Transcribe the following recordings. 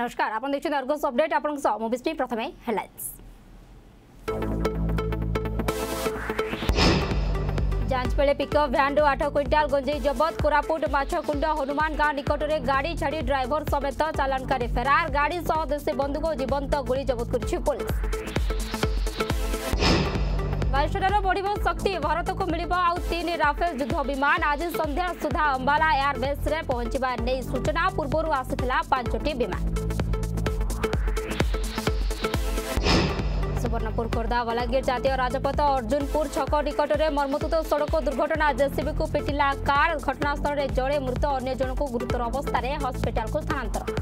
नमस्कार आप देखते अर्गस अपडेट आप मुझे प्रथम हेडलाइंस जांच बेले पिकअप भ्यान 8 क्विंटाल गंजेई जबत कोरापुट माछकुंड हनुमान गांव निकट में गाड़ी छाड़ी ड्राइवर समेत चालानकारी फेरार गाड़ी सह देशी बंदूक और जीवंत गोली जबत कर पुलिस वायुसेनार बढ़ शक्ति भारत को मिल तीन राफेल युद्ध विमान आज संध्या सुधा अंबाला एयरबेस में पहुंचा नहीं सूचना पूर्व आसाला 5टी विमान सुवर्णपुर खोर्धा बलांगीर जातीय राजपथ अर्जुनपुर छक निकट में मर्मतुत सड़क दुर्घटना जेसीबी को पिटिला कार घटनास्थल में जड़े मृत अन्य जन को गुरुतर अवस्था में हस्पिटाल को स्थानांतर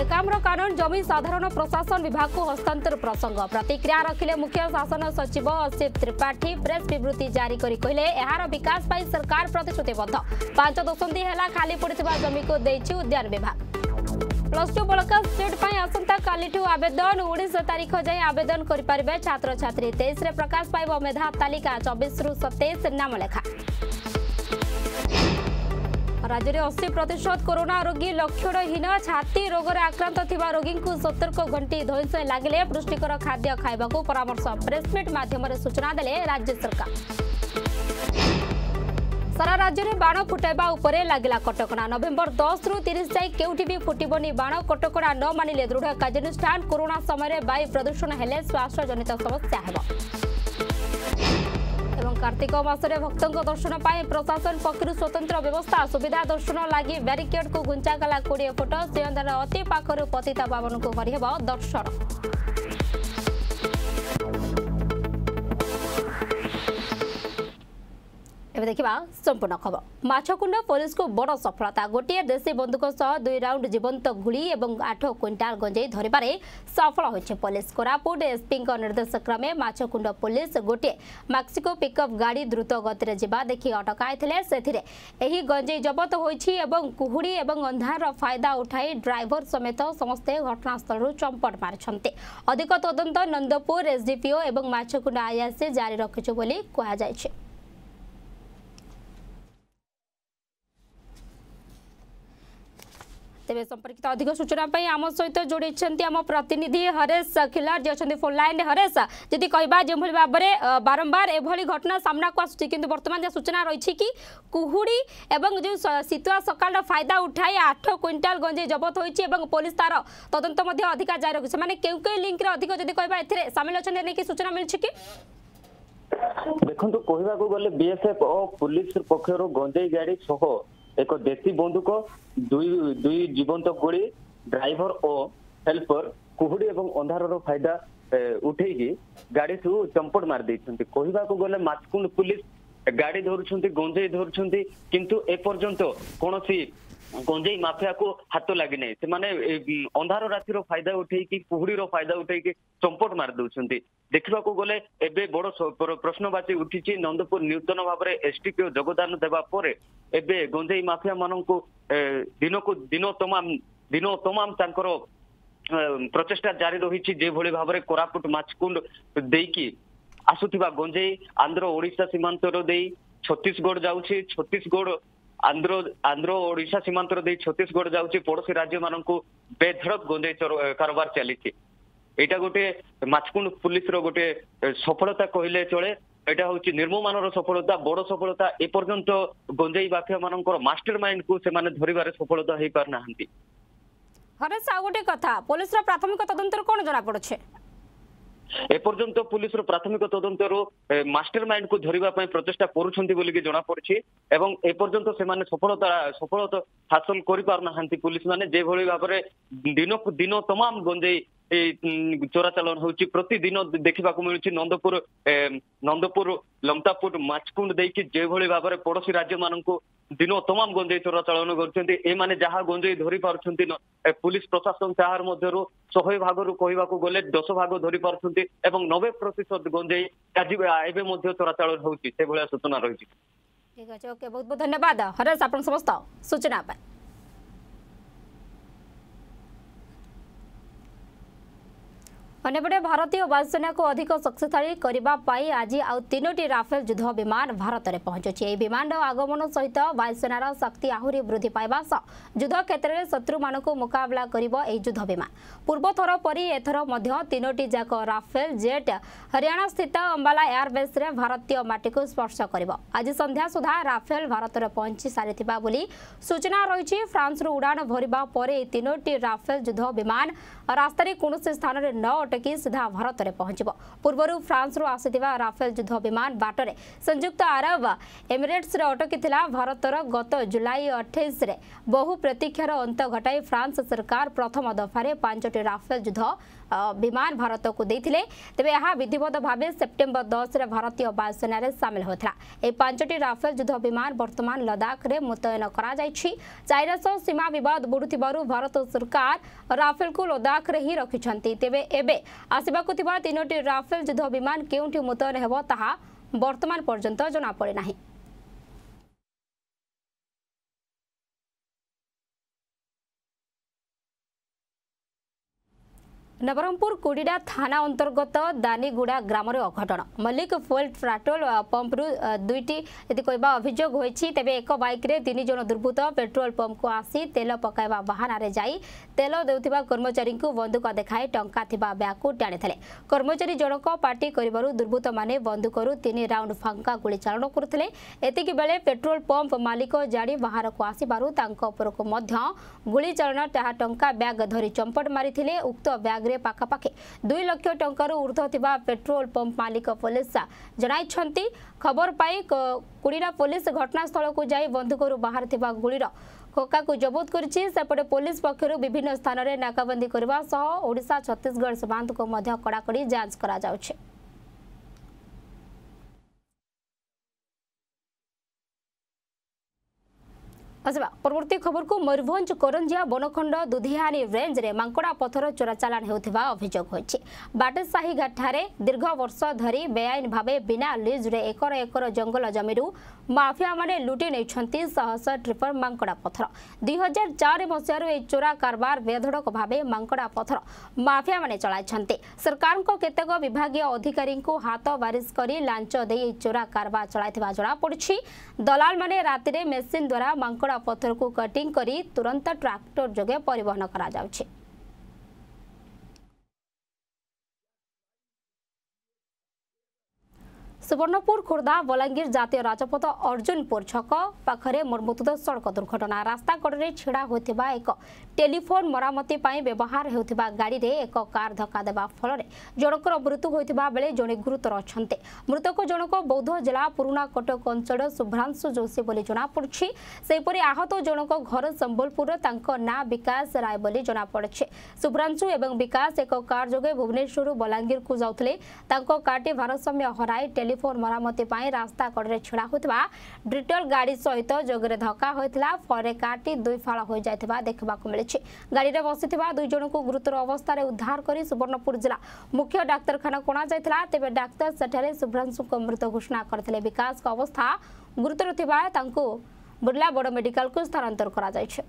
एकाम्र कानून जमी साधारण प्रशासन विभाग को हस्तांतर प्रसंग प्रतिक्रिया रखिले मुख्य शासन सचिव असित त्रिपाठी प्रेस विवृत्ति जारी करी कहले एहार विकास पाई सरकार प्रतिश्रुतिबद्ध 5 दशंधि हेला खाली पड़िथिबा जमी को देछि उद्यान विभाग प्लस 2 बलका सीट पर आसंता कालीठू आवेदन 19 तारीख जाए आवेदन करें छात्र छात्री 23 रे प्रकाश पाइब मेधा तालिका 24 रु 27 नाम लेखा राज्य में 80% कोरोना रोगी लक्षणहीन छाती रोग आक्रांत थिबा रोगी को 70 घंटी धोइसे लगे पुष्टिकर खाद्य खाइबा को परामर्श प्रेसमिट माध्यम सूचना देले राज्य सरकार सारा राज्य में बाण फुटाइबा उपरे लगला कटकणा नवेम्बर 10 रु 30 जाए केउठी भी फुटबनी बाण कटकणा न मानिले दृढ़ कार्यानुष्ठान कोरोना समय वायु प्रदूषण हेले स्वास्थ्य जनित समस्या हेब एवं कार्तिक मासरे भक्तों दर्शन पर प्रशासन पक्षर स्वतंत्र व्यवस्था सुविधा दर्शन लगी बैरिकेड को गुंचागला 20 फुट सिंहदान अति पाखर पतिता पावन को करहब दर्शन एवं देखा संपूर्ण खबर माछकुंड पुलिस को बड़ सफलता गोटे देशी बंदूक सह 2 राउंड जीवंत गुली एवं 8 क्विंटाल गंजेई धरबार सफल होइछे पुलिस कोरापुट एसपी निर्देश क्रमे माछकुंड पुलिस गोटे मैक्सिको पिकअप गाड़ी द्रुत गति में जावा देखि अटकाइथिले सेथिरे एही गंजेई जबत होइछि एवं कुहुड़ी एवं अंधार फायदा उठाई ड्राइवर समेत समस्ते घटनास्थल चंपट मारिछन्ते अधिक तदंत नंदपुर एसडीपीओ एवं माछकुंड आईआईसी जारी रखिछु बोली कहा जायछि। तेज संपर्कित अधिक सूचना आम सहित जोड़ी आम प्रतिनिधि हरेश खिलार जी अच्छा फोन लाइन हरेश जी कह जो भाव में बारंबार एभली घटना सामना को आसूची किंतु वर्तमान जो सूचना रही कि कुहुड़ी एवं जो शीतुआ सकाल फायदा उठाई 8 क्विंटाल गंजेई जबत होती पुलिस तार तदंत अधिका जारी रखी मैंने क्यों क्यों लिंक अधिक जी कह ए सामिल अच्छा नहीं सूचना मिली कि देखो कहवाक गले बीएसएफ और पुलिस पक्षर गंजेई गाड़ी सह एक देशी बंदूक दुई जीवंत गोली ड्राइवर और हेल्पर कुहुड़ी एवं अंधार फायदा उठे गाड़ी से चंपट मार देते कहवाक गले माछकुंड पुलिस गाड़ी धरुंट गंजेई धरुंट किंतु एपर्यंत कौन गंजेई माफिया को हाथ लगे ना से अंधार रातिर फायदा उठे कुहुड़ी फायदा उठे चंपट मार दौरान देखा गले एबे बड़ प्रश्नवाची उठी नंदपुर नूतन भाव में एसटीपीओ योगदान देवापर एबे गंजेई माफिया मान दिन तमाम प्रचेषा जारी रही जो भाव में कोरापुट माछकुंड देकी आसुवा गंजेई आंध्र ओडिशा सीमांत छत्तीसगढ़ जाऊँगी छत्तीसगढ़ आंध्र ओडिशा सीमांत छत्तीसगढ़ जाऊँगी पड़ोसी राज्य मान बेधड़क गंजेई कारोबार चली एटा गोटे माछकुंड पुलिस रो गोटे सफलता कहले चले एटा होची निर्ममानर सफलता बड़ सफलता एपर्यंत गंजेई बाफिया माननकर मास्टरमाइंड को से माने धरिबार सफलता हे पार नाहंती। हरेश आ गोटे कथा पुलिस रो प्राथमिक तदंतर कोन जणा पड़छे एपर्यंत पुलिस रो प्राथमिक तदंतर मास्टरमाइंड को धरिबा पय प्रचेष्टा करूछंती बोली के जणा पड़छी एवं एपर्यंत से माने सफलता हासिल करि पार नाहंती पुलिस माने जे भली भाबरे दिनक दिन तमाम गंजेई चोराचालन होची प्रतिदिन देखा मिलूँ नंदपुर लमतापुर माछकुंड देकी जे भली भाव में पड़ोसी राज्य मान दिन तमाम गंजेई चोराचालन करा गंजेई धरी पार्टी पुलिस प्रशासन तार मध्य 100 भाग कहवाक गले 10 भाग धरी पार्टी एवं 90% गंजेई एवं चोराचालन होची से भली सूचना रही। ठीक है ओके बहुत बहुत धन्यवाद हरेश आप समस्त सूचना। अन्यपटे भारतीय वायुसेना को अधिक शक्तिशाली करने आज आउ तीनोटी राफेल युद्ध विमान भारत में पहुंची। यह विमान आगमन सहित वायुसेनार शक्ति आहरी वृद्धि पाइबा सह युद्ध क्षेत्र में शत्रु मान मुकबला करुद्ध विमान पूर्वथर परी एथर तीनोटी जाक राफेल जेट हरियाणा स्थित अंबाला एयरबेस में भारतीय माटी को स्पर्श कर आज संध्या सुधा राफेल भारत में पहुंची सारी सूचना रही। फ्रांस रू उड़ाण भरवा पर तीनोटी राफेल युद्ध विमान रास्तार कौन स्थान में न अटकी सीधा भारत में पहुंचब। पूर्व फ्रांस रू आसिथिबा राफेल युद्ध विमान बाटरे संयुक्त अरब एमिरेट्स अटकी भारतर गत जुलाई 28 रे बहु प्रतीक्षार अंत घटाई फ्रांस सरकार प्रथम दफारे 5टी राफेल युद्ध विमान भारत को देते तेज यह विधिवत भाव सेप्टेम्बर 10 रे भारतीय वायुसेना सामिल होता। यह 5टी राफेल युद्ध विमान बर्तमान लद्दाख में मुतयन करा जाइछि। चाइना सह सीमा बद बढ़ुथिबारु भारत सरकार राफेल को लद्दाख रे ही रखिछन्ती। तेबे एबे आसिबाकु थिबा 3टी राफेल युद्ध विमान केउंठी मुतयन हेबो ताहा वर्तमान पर्यंत जना पड़े नाही। नवरंगपुर कुडीडा थाना अंतर्गत दानीगुड़ा ग्राम अघटन मल्लिक फ्यूल पेट्रोल पंप्रु दुईटी यदि कहवा अभियोग होती तेज एक बैक तीन जन दुर्बृत्त पेट्रोल पंप को आसी तेल पकाइवा बाहान जाई तेल देउथिबा कर्मचारी को बंदूक देखाई टंका थिबा बैग को टाणी कर्मचारी जनक पार्टी कर दुर्बृत्त माने बंदूकरू 3 राउंड फांका गोली चालन करते। एतिक बेले पेट्रोल पंप मालिक जाणी बाहर को आसबारू तांको गोली चालन ताहा टंका बैग धरी चंपट मारिथिले। उक्त बैग पाखापाखि 2 लाख टंकार ऊर्ध्व पेट्रोल पंप मालिक पुलिस जनाई खबर पाई कुडीडा पुलिस घटनास्थल को जाई बंदूकरू बाहर थिबा गोलीर खोका को जबत करपटे पुलिस पक्षर विभिन्न स्थान में नाकाबंदी करने सह ओडिशा छत्तीसगढ़ सीमांत को कड़ाकड़ी जांच करा जाउछे। परवर्ती खबर को मयूरभंज करंजिया बनखंड दुधिहानी रेंज रे मांकड़ा पथर चोरा चालान होता अभियोग होती। बाटसाही घाट दीर्घ वर्ष धरी बेआईन भाव बिना लीज रे एकर एकर जंगल जमीरू माफिया माने लुटी नहीं शह शह ट्रिपर मांकड़ा पथर 2004 मसीह चोरा कारबार बेधड़क भाव मांकड़ा पथर माफिया माने चलाई। सरकार केतेक विभाग अधिकारी हाथ बारिश कर लांच दे चोरा कारबार चलाई जनापड़ी। दलाल माने राति मेसीन द्वारा मांकड़ा पत्थर को कटिंग करी तुरंत ट्रैक्टर जगे परिवहन करा जाउछे। सुवर्णपुर खोर्धा बलांगीर जातीय राजपथ अर्जुनपुर छक पाखे मर्मतुद सड़क दुर्घटना रास्ता कड़े छिड़ा होता एक टेलीफोन मरामती व्यवहार होता गाड़ी रे एक कार धक्का देवा फल जनकर मृत्यु होता बेले जड़े गुरुतर अच्छा। मृतक जनक बौद्ध जिला पुराणा कटक अंचल शुभ्रांशु जोशी जनापड़ी। सेपरी आहत जनक घर संबलपुर ना विकास राय बोली जनापड़ी। शुभ्रांशु एवं विकास एक कार जगे भुवनेश्वर बलांगीर को जाते कारटी भारसाम्य हराई फोन मरामती रास्ता कड़े छिड़ा होता डिटल गाड़ी सहित जगरे धक्का होता फरे कारटी दुई फाड़ हो जाता देखा मिली। गाड़ी में बसी दुई जन को गुरुतर अवस्था उद्धार कर सुवर्णपुर जिला मुख्य डाक्तखाना कोणाइला तेज डाक्तर सेठे शुभ्रांशु मृत घोषणा करते। विकास का अवस्था गुरुतर था बुर्ला बड़ मेडिकल को स्थानांतर करा जायछे।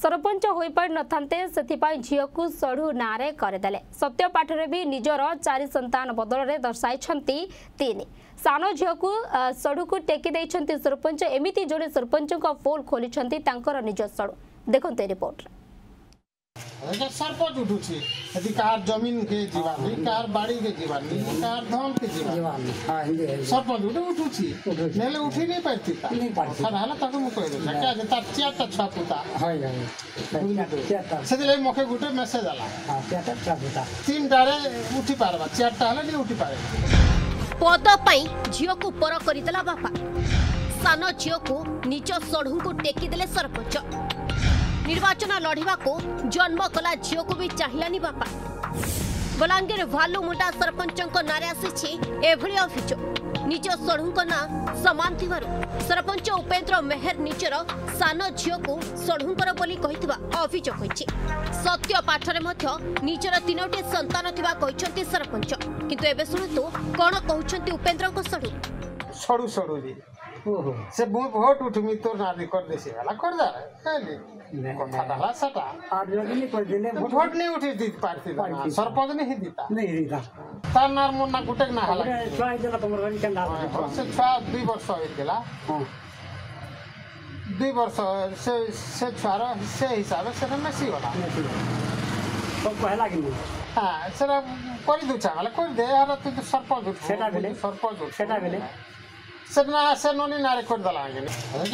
सरपंच हो पारि नथान्ते सेथिपाई झीओकु सढ़ू नारे करदेले। सत्यपाठ रे भी निजर 4 संतान बदल रे दर्शाई छंती 3 सान झीओकु सढ़ू को टेकी देई छंती सरपंच। एमिति जोड़े सरपंच को पोल खोली छंती तांकर निज सढ़ू देखते रिपोर्ट रे। सरपंच उठु छी यदि कार जमीन के जीवानी कार बाड़ी के जीवानी कार धान के जीवानी हां हिंदी सरपंच उठु छी नेले उठी नहीं पाती था नाला तक मु कह दे क्या जता चाता छापुता हां हां सेले मखे गुटे मैसेज आला हां चाता छापुता 3टा रे उठी पारबा 4टा हले नहीं उठी पारे पद पई झियो को पर करितला बापा सान झियो को नीच सढ़ू को टेकी देले सरपंच। निर्वाचन लड़िवा को जन्म कला झील को भी चाहिलानी बापा। बलांगीर भालू मुंडा सरपंच नारे आसी अभिज निज सढ़ू ना सामान सरपंच उपेन्द्र मेहर निजर सान झील को सढ़ूंकर बोली अभिजोग होती। सत्य पाठरे निजर 3टी संतान थिबा कहते सरपंच किंतु एबे सुनतु कौन कहते उपेन्द्र को सढ़ू सढ़ू सढ़ू से मु भोट उठमी तोर नाली कर देसी वाला कर जा रे कथाटा ला सटा आठ जन ने कर देले भोट नहीं उठी दी पार्टी सरपंच नहीं दीता नहीं दीता तार नार मोर ना गुटेक ना हला छाय देला तमर गन केंदा से 2 वर्ष होइतेला 2 वर्ष से छारा से हिसाब से नसी होला सब कहला कि हां सर कर दू चा वाला कर दे हरा तू सरपंच सेटा भेले सबना से नोनी ना रिकॉर्ड दला आगे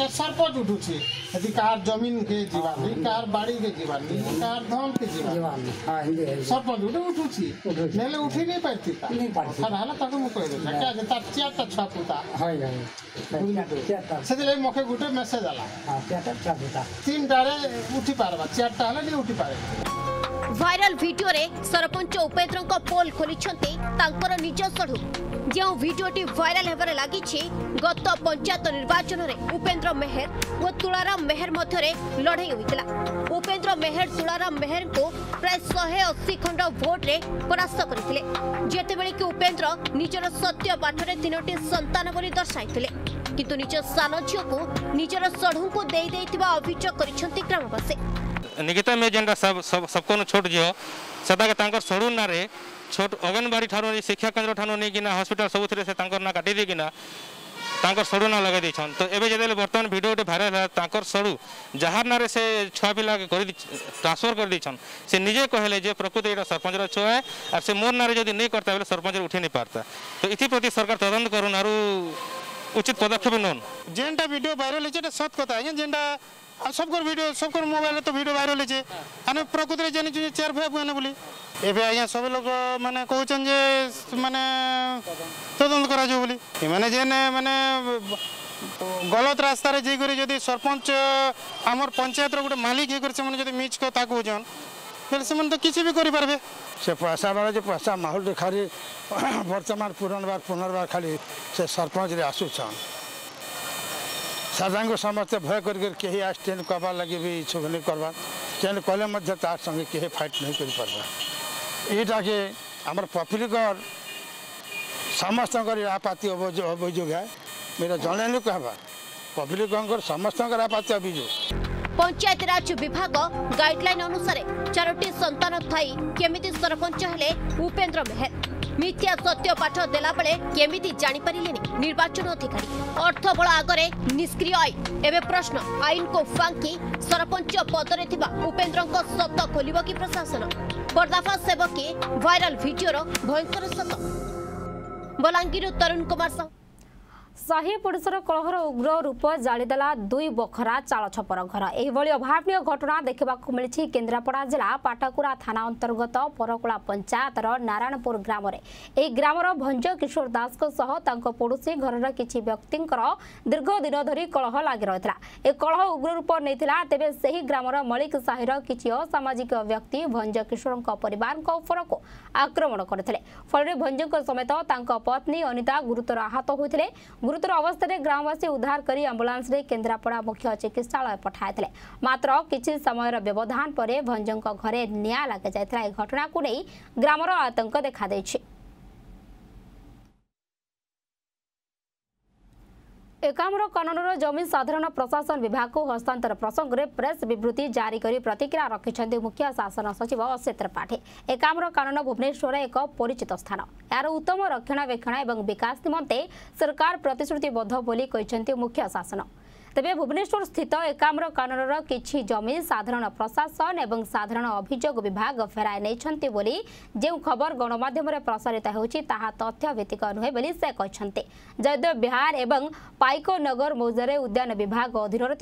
सरपंच उठुची यदि कार जमीन के जीवानी कार बाड़ी के जीवानी कार धान के जीवानी हां ये सरपंच उठुची नेले उठी नहीं पाती नहीं पाती हां तको मु कह दे क्या जता चाता छापुता हाय हाय कोई ना तो चाता सेले मखे गुटे मैसेज आला हां चाता छापुता तीन डारे उठी पारवा चारटा हले नहीं उठी पारे वायरल वीडियो रे सरपंच उपेंद्र को पोल खोली छंती तांकर निज सढू जो भिडियोटी भाइराल होबार लगी गत पंचायत निर्वाचन में उपेंद्र मेहर और तुलाराम मेहर मध्य लड़ाई होता उपेंद्र मेहर तुलाराम मेहर को प्राय 180 खंड भोट्रे परास्त करते जितेबले कि उपेंद्र निजर सत्य पाठरे 3टी संतान बोली दर्शाई किंतु निज सान झील को निजर सढ़ू को दे अभियोग कर ग्रामवासी निकिता मेजेंडा सबको छोट झील सदा सड़ू ना छोट अंगनवाड़ी ठान शिक्षा केन्द्र ठान नहीं कि हस्पिटाल सब थे ना काटी देना सड़ू ना लगे तो एवं जब बर्तमान भिडियो गोटे भाइराल है सड़ू जार ना से छुआ पिला ट्रांसफर कर देन से निजे कहले जे प्रकृत यहाँ सरपंच छुआ है और से मोर ना जब नहीं करता बोले सरपंच उठे नहीं पारता तो इतिप्रति सरकार तदंत कर उचित पदक्षेप नौन जेनटा भिडियो भाइराल होता सत कथा आज जेनटा सबको भिडियो सबको मोबाइल तो भिडियो भाइराल होती आने प्रकृत में जानी चेयर फाइव कहने बोली एबे आया सब लोग माने कहचन जे माने तदंत करा जो बोली माने जेने माने गलत रास्ता रे जे करे जदी सरपंच हमर पंचायत रो गुटे मालिक हे करे माने जदी मीच को ताकू जन फिर से मन तो किसी भी करि परबे से पैसा वाला जे पैसा माहौल रे खाली वर्तमान पुनर्वार खाली से सरपंच रे आसु छन साधारण समस्त भय कर केही आस्टेन करबा लागि भी इच्छुक नै करबा केन कहले मध्य तार संगे केही फाइट नै करि परबा एटा के हमर पब्लिक और समस्त आपत्ति अभियोग है मेरा जने नहीं कहवा पब्लिक समस्त आपत्ति अभियोग पंचायत राज विभाग गाइडलाइन अनुसार 4टी संतान थाई केमिति सरपंच हेले उपेंद्र मेहर मिथ्या सत्य पाठ देला बेले केमिति जानि परिलेनी निर्वाचन अधिकारी अर्थ बल आगे निष्क्रिय एवं प्रश्न आईन को फांकी सरपंच पदरे थिबा उपेंद्रको सत खोलिबो कि प्रशासन पर्दाफाश हेबो कि वायरल भिडियोर भयंकर सत बलांगीर तरुण कुमार साहू साही पुड़सर कलहर उग्र रूप जालीदेला दुई बखरा चाल छपर घर यह अभावन घटना देखा मिली केन्द्रापड़ा जिला पाटकुरा थाना अंतर्गत परकुला पंचायतर नारायणपुर ग्राम में ग्रामर भंज किशोर दास पड़ोशी घर किसी व्यक्ति दीर्घ दिन धरी कलह लगी रही कलह उग्र रूप नहीं तेज से ही ग्रामर मलिक साहिर किसी असामाजिक व्यक्ति भंज किशोर परिवार को आक्रमण करते फल भंज समेत पत्नी अनिता गुरुतर आहत होते गुरुतर अवस्था में ग्रामवासी उद्धार करी एम्बुलेंस रे केन्द्रापड़ा मुख्य चिकित्सालय पठाइले मात्र किसी समय व्यवधान पर भंजों घरे निया लग जाता यह घटना को नहीं ग्रामर आतंक देखा देछि। एकाम्र कानूनर जमीन साधारण प्रशासन विभाग को हस्तांतर प्रसंग में प्रेस विवृत्ति जारी कर प्रतिक्रिया रखिंट मुख्य शासन सचिव असित त्रिपाठी एकाम्र कानून भुवनेश्वर एक परिचित स्थान यार उत्तम रक्षणाबेक्षण और विकास निमंते सरकार प्रतिश्रुतिबद्ध बोली कहते मुख्य शासन तेज भुवनेश्वर स्थित एकाम्र कानूनर किछि जमीन साधारण प्रशासन और साधारण अभियोग विभाग फेराई नहीं बोली जो खबर गणमाध्यम प्रसारित होती तथ्य भित्तिक नुहे बोली से कहते जद्य बिहार एवं पाइको नगर मौजारे उद्यान विभाग अधीन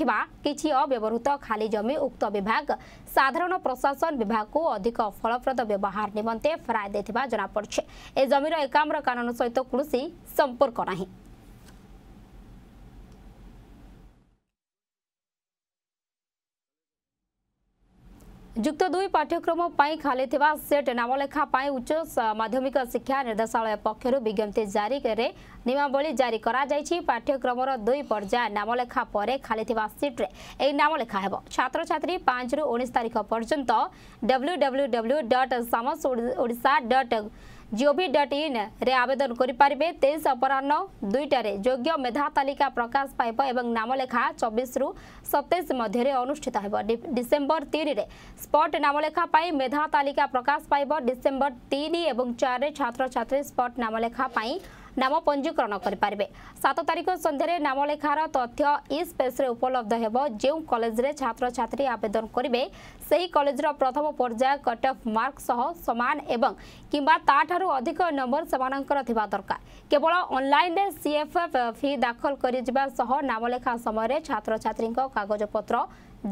किछि अव्यवहृत खाली जमी उक्त विभाग साधारण प्रशासन विभाग को अधिक फलप्रद व्यवहार निमंते फेराई देथिबा जना पड़छे। ए जमीर एकाम्र कानून सहित कृषि संपर्क नाही। युक्त दुई पाठ्यक्रम पर खाली थिबा सेट नामलेखा उच्च माध्यमिक शिक्षा निर्देशालय पक्षर विज्ञप्ति जारी नियमावली जारी करा जायछि। पाठ्यक्रम दुई पर्याय नामलेखा पर खाली थिबा सीट्रे ए नामलेखा हेबो। छात्र छात्री 5 रु 19 तारिख पर्यंत www.samosodisha.gov gov.in रे आवेदन करें। 23 अपराह्न 2टार योग्य मेधा तालिका प्रकाश पाइब और नामलेखा 24 रु 27 मध्य अनुष्ठित हो। डिसेम्बर 3 रे स्पॉट नामलेखा पाई मेधा तालिका प्रकाश पाइब। डिसेम्बर 3 और 4 रे छात्र छात्री स्पॉट नामलेखा पाई नाम पंजीकरण करें। 7 तारिख सन्धार नामलेखार तथ्य ई स्पेस उपलब्ध हो। जो कॉलेज रे छात्र छात्री आवेदन करेंगे से ही कॉलेजर प्रथम पर्याय कट अफ मार्क सह समान एवं किंबा ताठारु अधिक नंबर समानंकर थिबा दरकार। केवल ऑनलाइन रे सीएफएफ फी दाखल करिजबा सह नामलेखा समय छात्र छात्री कागजपत्र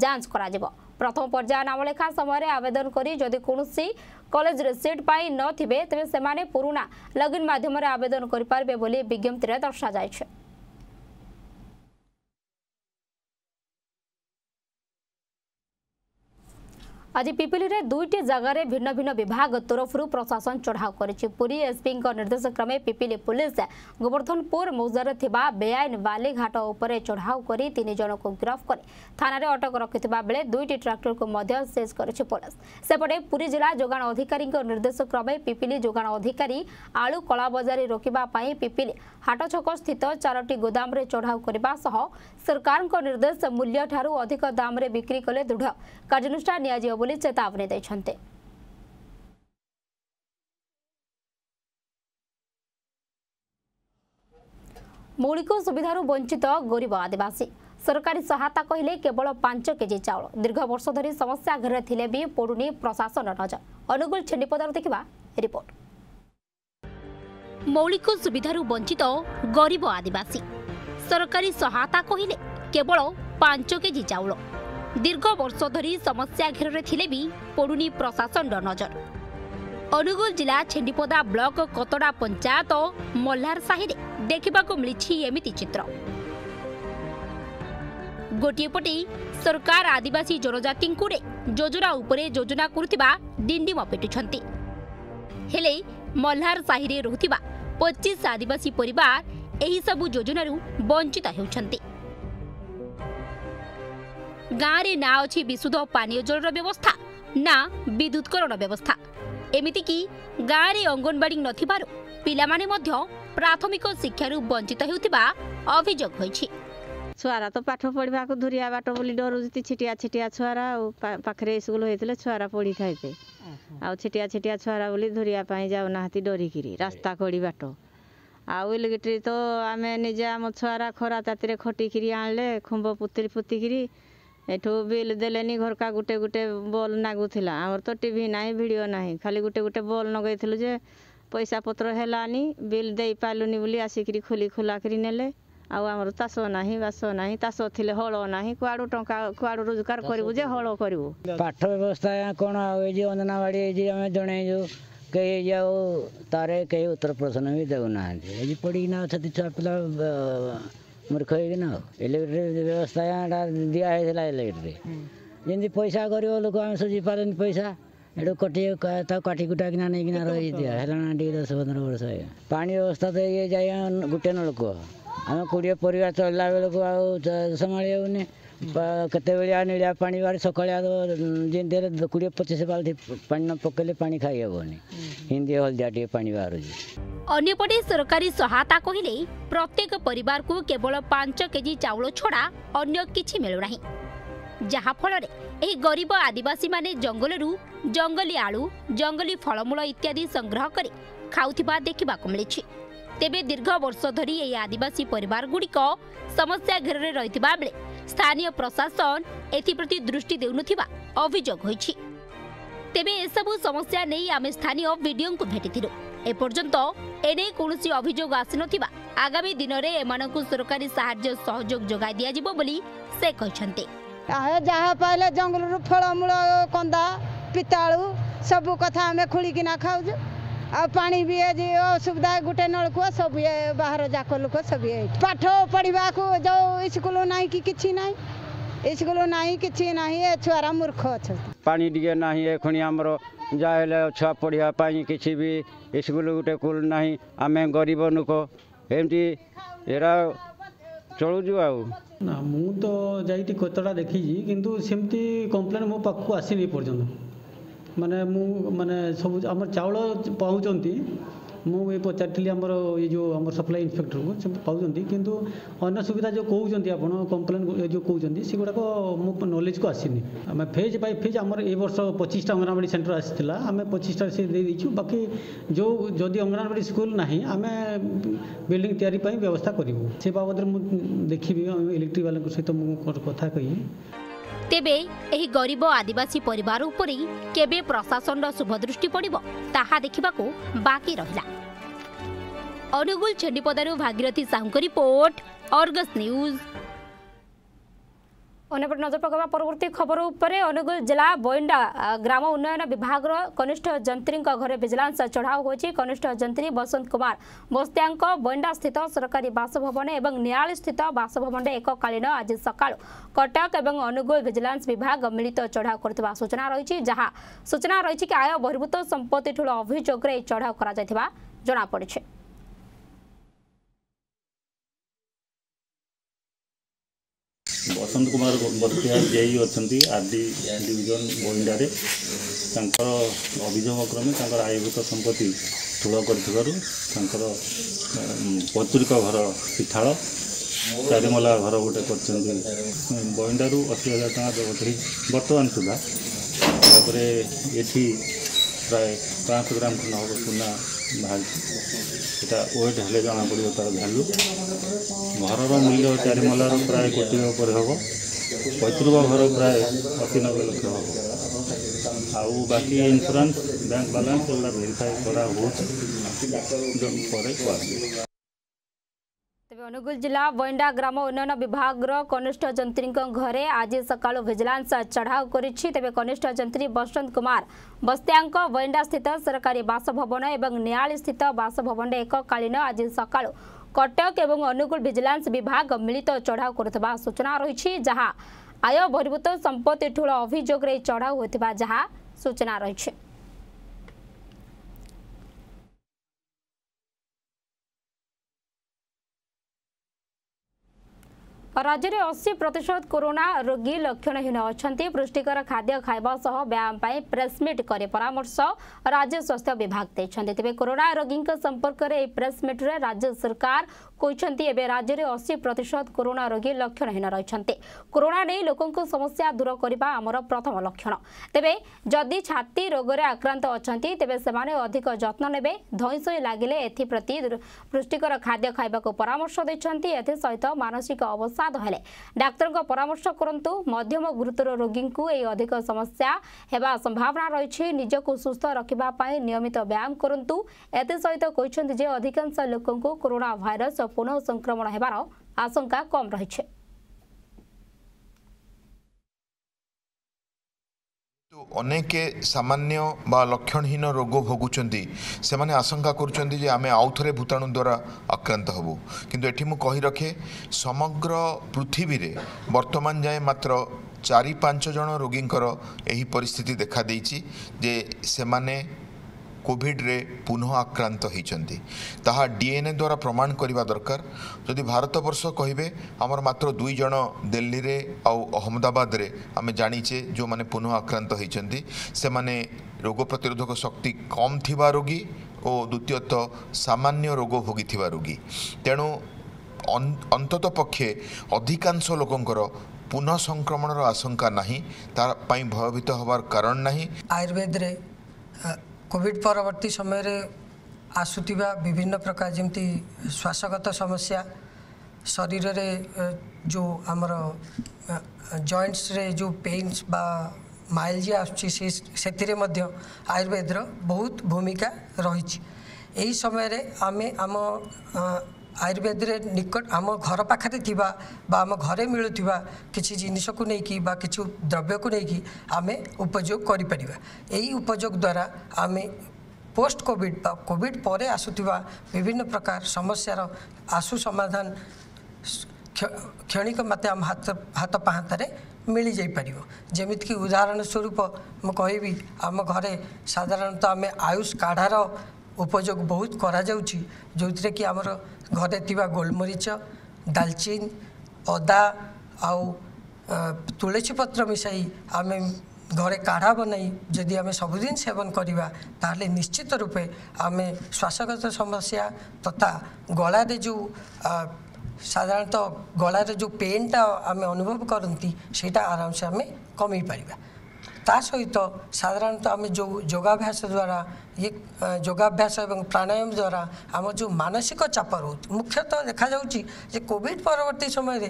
जांच करा जिवो। प्रथम पर्याय नामलेखा समय आवेदन करी जदि कोनोसी कॉलेज रे सीट पाई न थिबे तबे सेमाने पुराना लॉगिन माध्यम रे आवेदन करि पारबे बोली विज्ञप्ति रे दर्शा जाय छै। आज पिपिली रे 2टी जगार भिन्न भिन्न विभाग तरफ प्रशासन चढ़ाव करी। पुरी एसपी निर्देश क्रमे पिपिली पुलिस गोवर्धनपुर मौजार थिबा बेआईन वाली घाट उपरे चढ़ाव करी 3 जन को गिरफ्त कर थाना रे अटक रखिथिबा बेले 2टी ट्रैक्टर को मध्य सेज करी पुलिस। सेपटे पुरी जिला जोगाण अधिकारी निर्देश क्रमे पिपिली जोगाण अधिकारी आलू कला बजारी रोकिबा पई पिपिली हाट छक स्थित 4टी गोदाम रे चढ़ाव करबा सह सरकार को निर्देश मूल्य ठारू अधिक दाम रे बिक्री कले दृढ़ कार्यानुष्ठान निया बोली चेतावनी देते। मौलिक सुविधार वंचित गरीब आदिवासी सरकारी सहायता कहले केवल 5 केजी चाउल। दीर्घ वर्ष धरी समस्या घर थिले भी पड़ुनी प्रशासन नजर। अनुकूल छेंडीपदार देखिबा रिपोर्ट। मौलिक सुविधार वंचित गरीब आदिवासी सरकारी सहायता कहले केवल 5 केजी चाउल। दीर्घ वर्ष धरी समस्या घेर थिले भी पड़ुनी प्रशासन नजर। अनुगुल जिला छेंडीपदा ब्लॉक कतड़ा पंचायत और मल्हार साहि देखा मिली चित्र। गोटे पटे सरकार आदिवासी जनजाति योजना उपरे योजना करुवा डिंडिम पिटुंट हेले मल्हार साहि रुवा 25 आदिवासी परिवार एही सबु योजन वंचित होती। गाँव में ना अच्छी विशुद्ध पानी जलर व्यवस्था ना विद्युतकरण व्यवस्था एमतीकी गाँव में अंगनवाड़ी नथिबारु पिलामाने मध्य प्राथमिक शिक्षारु वंचित होउतिबा अभियोग होईछि। छुआरा तो पाठ पढ़ा को धुरिया बाट बोली डरुति छिटिया छिटिया छुआरा पाखरे स्कूल होइतले छुआरा पढ़ी थाइते आ छिटिया छिटिया छुआरा बोली धुरिया पाई जाउ नाहती डरिकिरी रास्ता कोड़ी बाट आउ इलेक्ट्री तो आम निजे आम छुआरा खरा ताती खटिकी आणले खुंब पुतरी पुतिकी एठू बिल देलेनी घर का गुटे गुटे बॉल नागुला आमर तो टीवी ना भिडियो ना खाली गुटे गुटे बॉल नगैलु जे पैसा पत्र हेलानी बिल दे पालुनी बोली आसिकी खोली खोला करी नेले आमर तास ना बास ना तास थी हल ना कुआड़ू टंका कुआड़ू रोजगार करू जे हल करू पाठ व्यवस्था कौन आई अंगनवाड़ी जनइु कई जाओ तारे कई उत्तर प्रश्न भी देना पढ़ना अच्छे छुआ पिला मूर्ख होना इलेक्ट्रिक व्यवस्था दिखाई इलेक्ट्रिक जमी पैसा गरीब लोक आम सब जीपार पैसा ये कटे काटिकुटा किना नहीं किना रही है टी 10-15 वर्ष है। पानी व्यवस्था तो ये जाए गोटे नलकूप आम 20 पर चलला बेलू आमानी केतबिया नीला पानी बाहर सकाया जमी 20-25 बाल्टी पानी न पकड़े पानी खाई हेनी हिंदी हलदिया टे पानी बाहर अन्यपटे सरकारी सहायता कहले प्रत्येक परिवार को केवल 5 केजी चाउल छड़ा अन्य किछि मिलुना जहाँ फल गरीब आदिवासी माने जंगलरू जंगली आलू जंगली फलमूल इत्यादि संग्रह कर खाऊथिबा देखा मिली। तेबे दीर्घ वर्ष धरी यह आदिवासी परिवार गुड़िक समस्या घेर में रही बेले स्थानीय प्रशासन एप्रति दृष्टि देउनुथिबा अभियोग होइछि। तेबे एसबु समस्या नहीं आम स्थानीय विडीओ को भेटीथिलु एपर्यंत एने कौनसी अभियोग आसी नथिबा आगामी दिन में एमानकु सरकारी सहायता सहयोग जोगाई दिया जिवो बोली से कहछन्ते। आहे जहा पहले जंगल रु फलमूल कंदा पिताळू सब कथा हमें खुली किना खाऊ आ पानी भी है जी असुविधा गोटे नलकूप सब ये बाहर जाक लोक सब ये पाठ पढ़ा को जो स्कूल ना कि किसी ना स्कूल ना कि ना छुआरा मूर्ख अच्छा पानी दिए ना एखी आमर जहाँ छुआ पढ़ापी किसी भी स्कूल गोटे कुल ना आम गरीब लोक एमती एरा चलुचु आ मुझे कतड़ा देखी किंतु सेमती कंप्लेन मो पाक आसनी पर्यटन माने माने सब आम चाउल पाँच मुझे पचारि आमर ये जो आम सप्लाई इन्स्पेक्टर को पाँच किंतु अन्य सुविधा जो कहते आप कम्प्लेन जो कहते से गुड़ाक मो नॉलेज को आसनी आम फेज बाय फेज आमर ए वर्ष 25टा अंगनवाड़ी सेंटर आसाला आम 25टा से देचु बाकी जो जदि अंगनवाड़ी स्कूल ना आम बिल्डिंग तैयारी व्यवस्था करूँ से बाबद देखी इलेक्ट्रिक वालों सहित मुझे कथा कही तेबे एही गरीब आदिवासी परिवार उपरे केबे प्रशासन शुभदृष्टि पड़िबो ताहा देखिबाको बाकी रहिला। अनुगुल छेडीपदारु भागीरथी साहूको रिपोर्ट, आर्गस न्यूज। अनेपट नजर पकड़ा परवर्ती खबर उपरे अनुगुल जिला बोइंडा ग्राम उन्नयन विभाग कनिष्ठ जंत्री घर विजिलेंस चढ़ाऊ होछि। कनिष्ठ जंत्री बसंत कुमार बस्तियांक बोइंडा स्थित सरकारी बासभवन एवं निराली स्थित बासभवन एककालीन आज सकाळ कटक एवं अनुगुल विजिलेंस विभाग मिलित चढ़ाऊ करथिबा सूचना रही। जहां सूचना रही कि आय बहिर्भूत संपत्ति ठूल अभियोग चढ़ाऊ करा जायथिबा जणा पड़िछि। बसंत कुमार बस्तिया जेई अच्छी आरडी डिविजन बोइंडा अभियोग क्रमे आयभूत संपत्ति ठूल कर पौतृक घर पिठाड़ चारिमला घर गोटे कर बोइंडारू 80,000 टका जबत हो बर्तमान सुधा तापर एटी प्राय 500 ग्राम खंड हम सुना भाई वेट हेल्ले जना पड़ो तार भैल्यू घर मूल्य चारिमलार प्राय कोटी हम पैतृक घर प्राय 80-90 लक्ष हम आउ बाकी इन्शुरान्स बैंक बालान्स एगुला भेरीफाई करा हो। अनुगुल जिला बोइंडा ग्राम उन्नयन विभाग कनिष्ठ जंत्री घरे आज सकाल विजिलेंस चढ़ाऊ करिछि। तेबे कनिष्ठ जंत्री बसंत कुमार बस्तियांक बोइंडा स्थित सरकारी बासभवन एवं नियाली स्थित बासभवन एककालीन आज सकाल कटक एवं अनुगुल विजिलेंस विभाग मिलित चढ़ाऊ करथबा सूचना रही। जहां आय बहिर्भूत संपत्ति ठूल अभियोग चढ़ाऊ होथिबा जहां सूचना रही। राज्य में 80% कोरोना रोगी लक्षणहीन अच्छा पुष्टिकर खाद्य खावा सह व्यायाम प्रेसमिट करे परामर्श राज्य स्वास्थ्य विभाग देते। तेज कोरोना रोगी संपर्क में प्रेसमिट रे राज्य सरकार कहते एवं राज्य में 80% कोरोना रोगी लक्षणहीन रही। कोरोना नहीं लोकों समस्या दूर करने आमर प्रथम लक्षण। तेबे जदि छाती रोग में आक्रांत अच्छा तेज से अधिक जत्न ने धईसई लगे एप्रति पुष्टिकर खाद्य खावा परामर्श देखते सहित मानसिक अवस्था डाक्टर को परामर्श करंतु। मध्यम गुरुतर रोगी को यह अधिक समस्या हेबा संभावना रही। निजको सुस्थ रखिबा पाए नियमित व्यायाम करंतु। एते सहित कहछन्ती जे अधिकांश लोकन को कोरोना वायरस पुनः संक्रमण हेबार आशंका कम रही छे। अनेक सामान्य बा लक्षणहीन रोग भोगुंट से आशंका करुँचे आम आउ थे भूताणु द्वारा आक्रांत हबू किंतु एठी मु कही रखे समग्र पृथ्वी रे वर्तमान जाए मात्र 4-5 जन रोगींकर यही परिस्थिति देखा देछि जे सेमाने कोविड रे पुनः आक्रांत होती ताहा डीएनए द्वारा प्रमाण करने दरकार। जदि भारतवर्ष कहे आमर मात्र 2 जन दिल्ली रे आउ अहमदाबाद रे आम जाचे जो माने पुनः आक्रांत होती से माने रोग प्रतिरोधक शक्ति कम थिबा रोगी और द्वितीयतः सामान्य रोग भोगी थिबा रोगी। तेणु अंतत पक्षे अधिकांश लोकंकर पुनः संक्रमण आशंका नहीं तारपाई भयभीत होबार कारण नहीं। आयुर्वेद रे कोविड परवर्ती समय रे आसुतिबा विभिन्न प्रकार जमती श्वासगत समस्या शरीर रे जो आमर जॉइंट्स रे जो पेन्स बा माइल्जिया आसुछि मध्य आयुर्वेद रो बहुत भूमिका रही। एही समय रे आमे आम आयुर्वेद रे निकट आम घर पाखे थिबा बा आम घरे मिलुथिबा किछि जिनिष को नेकी बा किछु द्रव्य को नेकी आमे उपयोग करि परिबा। एही उपयोग द्वारा आमे पोस्ट कोविड बा कोविड परे आसुथिबा विभिन्न प्रकार समस्या रो आसु समाधान क्षणिक मते आम हाथ पाहांतरे मिली जाई परियो। जेमिति कि उदाहरण स्वरूप म कहबी आम घरे साधारणतः आमे आयुष काढ़ार उपयोग बहुत करा जाउची जोथिरे कि आमर घरे थिबा गोलमरीच दालचीन अदा आउ तुलसी पत्र मिसाई आम घरे काढ़ा बनाई जदि आम सबुदिन सेवन करवा ताले निश्चित रूपे आम श्वासगत समस्या तथा गलार जो साधारणतः गलार जो पेनटा आम अनुभव करती सेटा आराम से आम कमी पारिबा। ता सहित साधारणतः आम जो योगाभ्यास द्वारा ये योगाभ्यास एवं प्राणायाम द्वारा आम जो मानसिक चाप रोच मुख्यतः देखा जा कोविड परवर्ती समय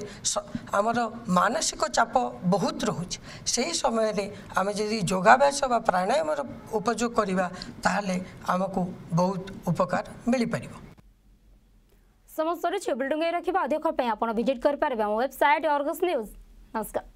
आमर मानसिक चाप बहुत रोच से ही समय आम यदि योगाभ्यास व प्राणायाम उपयोग करवा ताहले आमको बहुत उपकार मिल पार। समस्त बिल्डिंग रखा अध्यक्ष आप विजिट कर पारे वेबसाइट आर्गस न्यूज। नमस्कार।